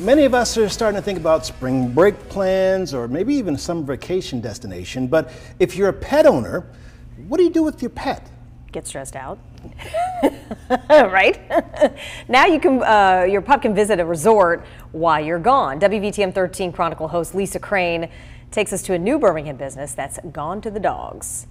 Many of us are starting to think about spring break plans or maybe even some vacation destination, but if you're a pet owner, what do you do with your pet? Get stressed out. Right? Now you can, your pup can visit a resort while you're gone. WVTM 13 Chronicle host Lisa Crane takes us to a new Birmingham business that's gone to the dogs.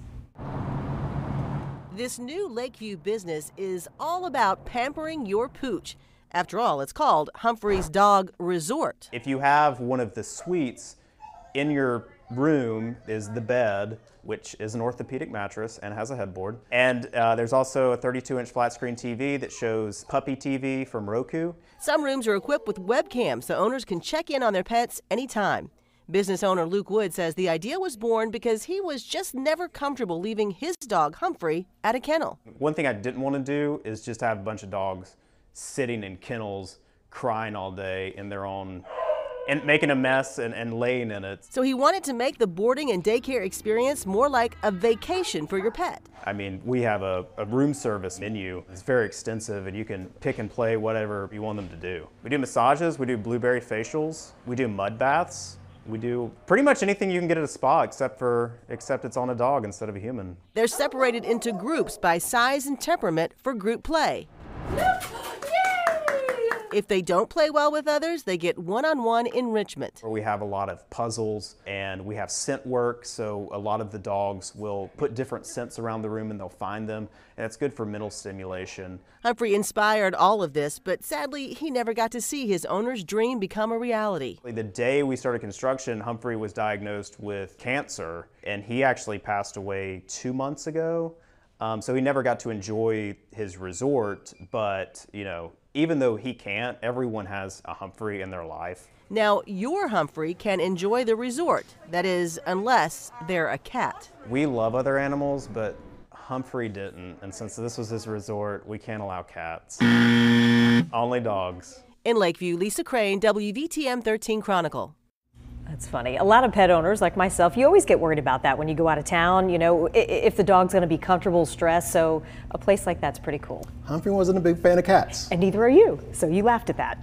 This new Lakeview business is all about pampering your pooch. After all, it's called Humphrey's Dog Resort. If you have one of the suites in your room is the bed, which is an orthopedic mattress and has a headboard. And there's also a 32-inch flat screen TV that shows Puppy TV from Roku. Some rooms are equipped with webcams so owners can check in on their pets anytime. Business owner Luke Wood says the idea was born because he was just never comfortable leaving his dog Humphrey at a kennel. One thing I didn't want to do is just have a bunch of dogs sitting in kennels, crying all day in their own, and making a mess and laying in it. So he wanted to make the boarding and daycare experience more like a vacation for your pet. I mean, we have a room service menu. It's very extensive and you can pick and play whatever you want them to do. We do massages, we do blueberry facials, we do mud baths. We do pretty much anything you can get at a spa except it's on a dog instead of a human. They're separated into groups by size and temperament for group play. If they don't play well with others, they get one-on-one enrichment. We have a lot of puzzles and we have scent work, so a lot of the dogs will put different scents around the room and they'll find them, and it's good for mental stimulation. Humphrey inspired all of this, but sadly, he never got to see his owner's dream become a reality. The day we started construction, Humphrey was diagnosed with cancer, and he actually passed away 2 months ago. So he never got to enjoy his resort, but you know, even though he can't, everyone has a Humphrey in their life. Now your Humphrey can enjoy the resort, that is, unless they're a cat. We love other animals, but Humphrey didn't, and since this was his resort, we can't allow cats, only dogs. In Lakeview, Lisa Crane, WVTM 13 Chronicle. That's funny. A lot of pet owners like myself, you always get worried about that when you go out of town, you know, if the dog's going to be comfortable, stressed. So a place like that's pretty cool. Humphrey wasn't a big fan of cats. And neither are you. So you laughed at that.